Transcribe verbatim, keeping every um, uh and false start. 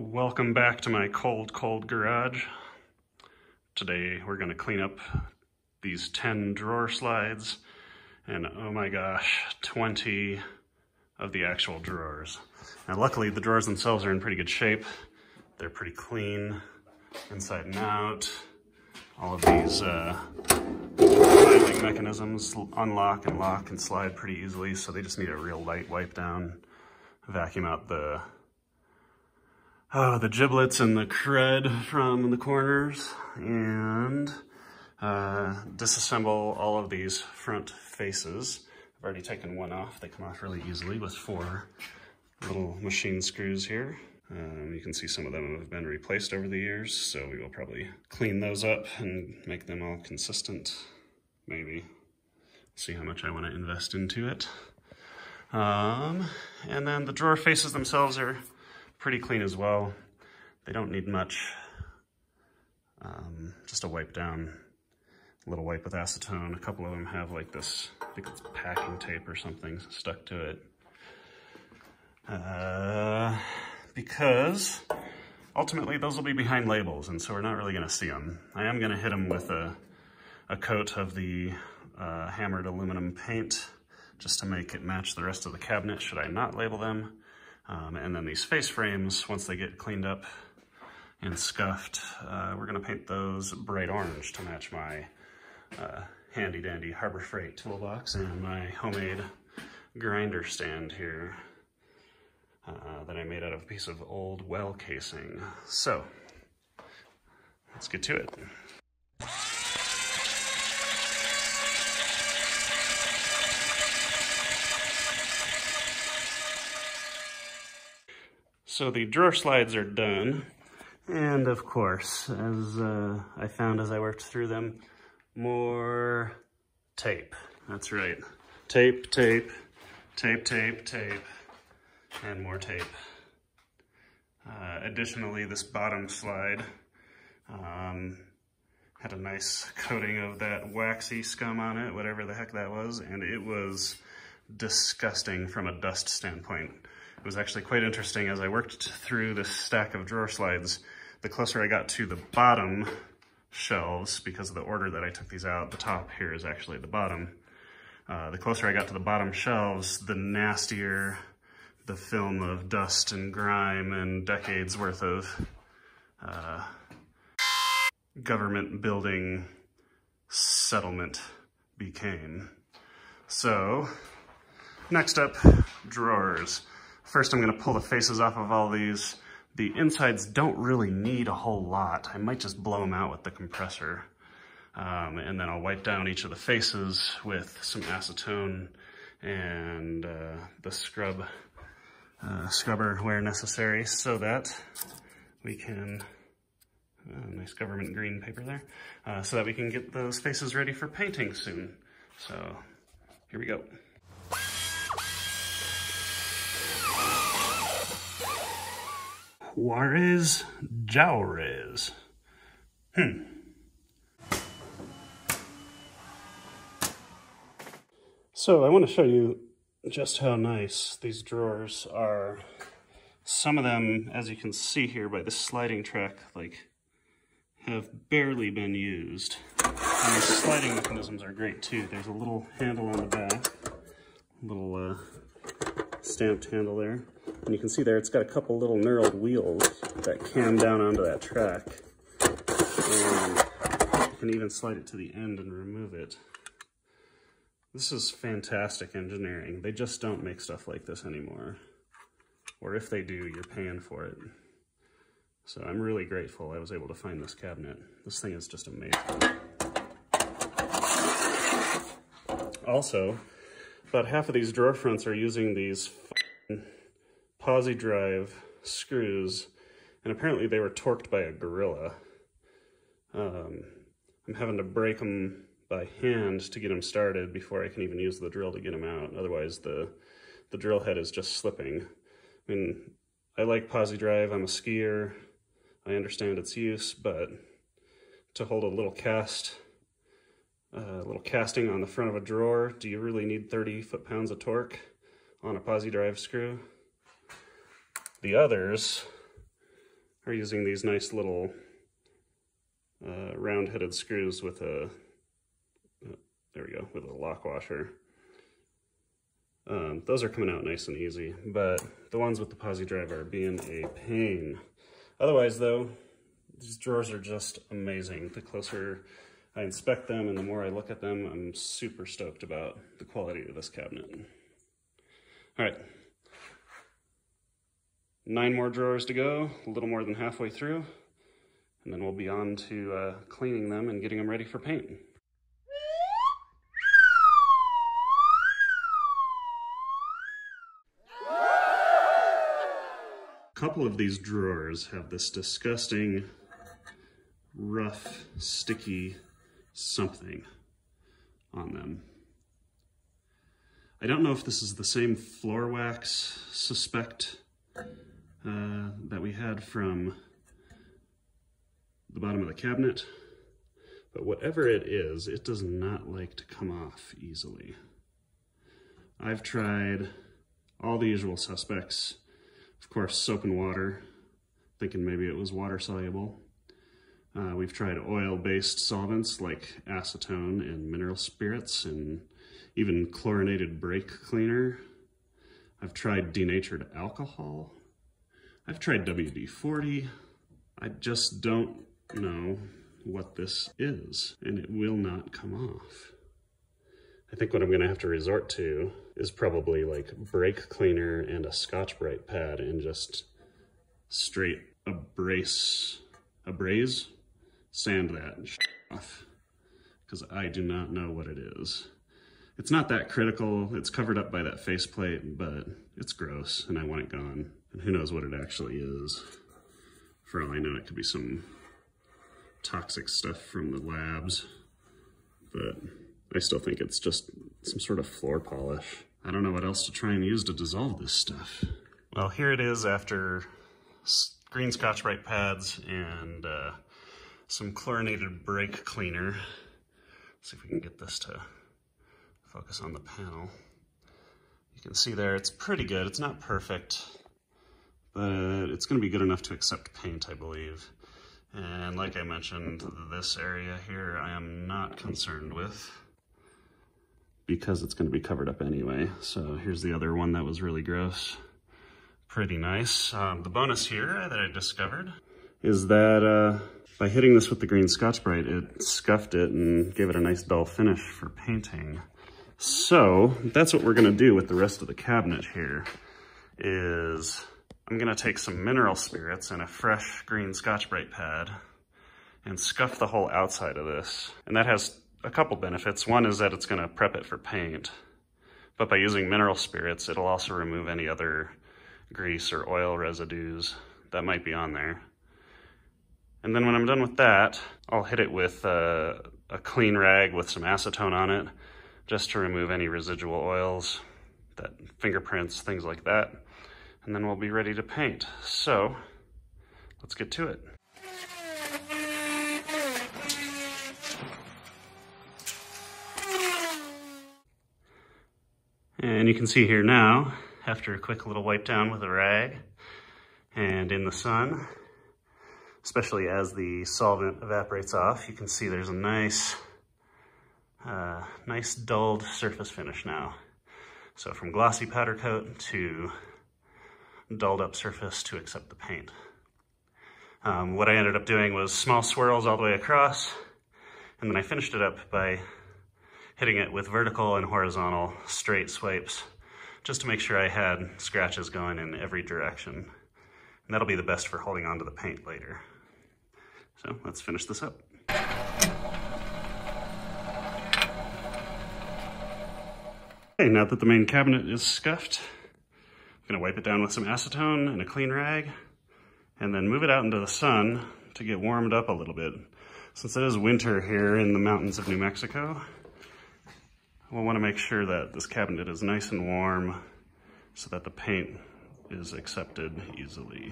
Welcome back to my cold, cold garage. Today we're going to clean up these ten drawer slides and oh my gosh, twenty of the actual drawers. Now luckily the drawers themselves are in pretty good shape. They're pretty clean inside and out. All of these uh, sliding mechanisms unlock and lock and slide pretty easily, so they just need a real light wipe down, vacuum out the Oh, the giblets and the crud from the corners, and uh, disassemble all of these front faces. I've already taken one off. They come off really easily with four little machine screws here. Um, you can see some of them have been replaced over the years, so we will probably clean those up and make them all consistent, maybe. See how much I want to invest into it. Um, and then the drawer faces themselves are pretty clean as well. They don't need much. Um, just a wipe down, a little wipe with acetone. A couple of them have like this, I think it's packing tape or something stuck to it. Uh, because ultimately those will be behind labels, and so we're not really gonna see them. I am gonna hit them with a, a coat of the uh, hammered aluminum paint just to make it match the rest of the cabinet should I not label them. Um, and then these face frames, once they get cleaned up and scuffed, uh, we're gonna paint those bright orange to match my uh, handy dandy Harbor Freight toolbox and my homemade grinder stand here uh, that I made out of a piece of old well casing. So let's get to it. So the drawer slides are done, and of course, as uh, I found as I worked through them, more tape. That's right. Tape, tape, tape, tape, tape, and more tape. Uh, additionally, this bottom slide um, had a nice coating of that waxy scum on it, whatever the heck that was, and it was disgusting from a dust standpoint. It was actually quite interesting as I worked through this stack of drawer slides. The closer I got to the bottom shelves, because of the order that I took these out, the top here is actually the bottom. Uh, the closer I got to the bottom shelves, the nastier the film of dust and grime and decades worth of uh, government building settlement became. So, next up, drawers. First, I'm gonna pull the faces off of all these. The insides don't really need a whole lot. I might just blow them out with the compressor. Um, and then I'll wipe down each of the faces with some acetone and uh, the scrub, uh, scrubber where necessary, so that we can, uh, nice government green paper there, uh, so that we can get those faces ready for painting soon. So here we go. Juarez, Jaurez. Hmm. So I want to show you just how nice these drawers are. Some of them, as you can see here by the sliding track, like have barely been used. And the sliding mechanisms are great too. There's a little handle on the back, a little uh, stamped handle there. And you can see there, it's got a couple little knurled wheels that cam down onto that track. And you can even slide it to the end and remove it. This is fantastic engineering. They just don't make stuff like this anymore. Or if they do, you're paying for it. So I'm really grateful I was able to find this cabinet. This thing is just amazing. Also, about half of these drawer fronts are using these Posi drive screws, and apparently they were torqued by a gorilla. Um, I'm having to break them by hand to get them started before I can even use the drill to get them out. Otherwise, the, the drill head is just slipping. I mean, I like Posi drive. I'm a skier. I understand its use, but to hold a little cast, a uh, little casting on the front of a drawer, do you really need thirty foot-pounds of torque on a Posi drive screw? The others are using these nice little uh, round-headed screws with a, oh, there we go, with a lock washer. Um, those are coming out nice and easy, but the ones with the posi drive are being a pain. Otherwise though, these drawers are just amazing. The closer I inspect them and the more I look at them, I'm super stoked about the quality of this cabinet. All right, nine more drawers to go, a little more than halfway through, and then we'll be on to uh, cleaning them and getting them ready for paint. A couple of these drawers have this disgusting, rough, sticky something on them. I don't know if this is the same floor wax suspect uh, that we had from the bottom of the cabinet, but whatever it is, it does not like to come off easily. I've tried all the usual suspects. Of course, soap and water, thinking maybe it was water soluble. Uh, we've tried oil-based solvents like acetone and mineral spirits and even chlorinated brake cleaner. I've tried denatured alcohol. I've tried W D forty. I just don't know what this is, and it will not come off. I think what I'm gonna have to resort to is probably like brake cleaner and a Scotch-Brite pad and just straight abrase, abrase? Sand that off, because I do not know what it is. It's not that critical, it's covered up by that faceplate, but it's gross and I want it gone. And who knows what it actually is. For all I know, it could be some toxic stuff from the labs, but I still think it's just some sort of floor polish. I don't know what else to try and use to dissolve this stuff. Well, here it is after green Scotch-Brite pads and uh, some chlorinated brake cleaner. Let's see if we can get this to focus on the panel. You can see there, it's pretty good. It's not perfect, but it's gonna be good enough to accept paint, I believe. And like I mentioned, this area here, I am not concerned with, because it's going to be covered up anyway. So here's the other one that was really gross. Pretty nice. Um, the bonus here that I discovered is that uh, by hitting this with the green Scotch-Brite, it scuffed it and gave it a nice dull finish for painting. So that's what we're going to do with the rest of the cabinet here is I'm going to take some mineral spirits and a fresh green Scotch-Brite pad and scuff the whole outside of this. And that has a couple benefits. One is that it's going to prep it for paint, but by using mineral spirits, it'll also remove any other grease or oil residues that might be on there. And then when I'm done with that, I'll hit it with a, a clean rag with some acetone on it, just to remove any residual oils, that fingerprints, things like that. And then we'll be ready to paint. So let's get to it. And you can see here now, after a quick little wipe down with a rag and in the sun, especially as the solvent evaporates off, you can see there's a nice, uh, nice dulled surface finish now. So from glossy powder coat to dulled up surface to accept the paint. Um, what I ended up doing was small swirls all the way across, and then I finished it up by hitting it with vertical and horizontal straight swipes, just to make sure I had scratches going in every direction. And that'll be the best for holding onto the paint later. So let's finish this up. Okay, now that the main cabinet is scuffed, I'm gonna wipe it down with some acetone and a clean rag, and then move it out into the sun to get warmed up a little bit. Since it is winter here in the mountains of New Mexico, we'll want to make sure that this cabinet is nice and warm so that the paint is accepted easily.